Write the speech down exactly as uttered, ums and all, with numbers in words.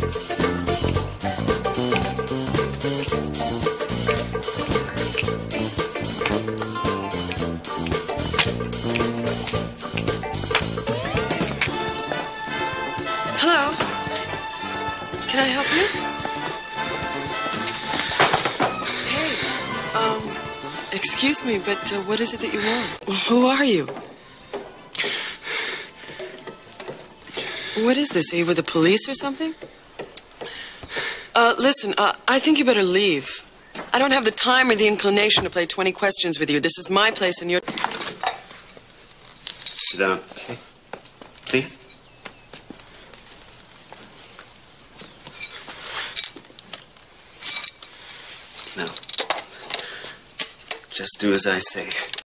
Hello. Can I help you? Hey, um, excuse me, but uh, what is it that you want? Who are you? What is this? Are you with the police or something? Uh, listen, uh, I think you better leave. I don't have the time or the inclination to play twenty questions with you. This is my place and your... Sit down. Please? Now, just do as I say.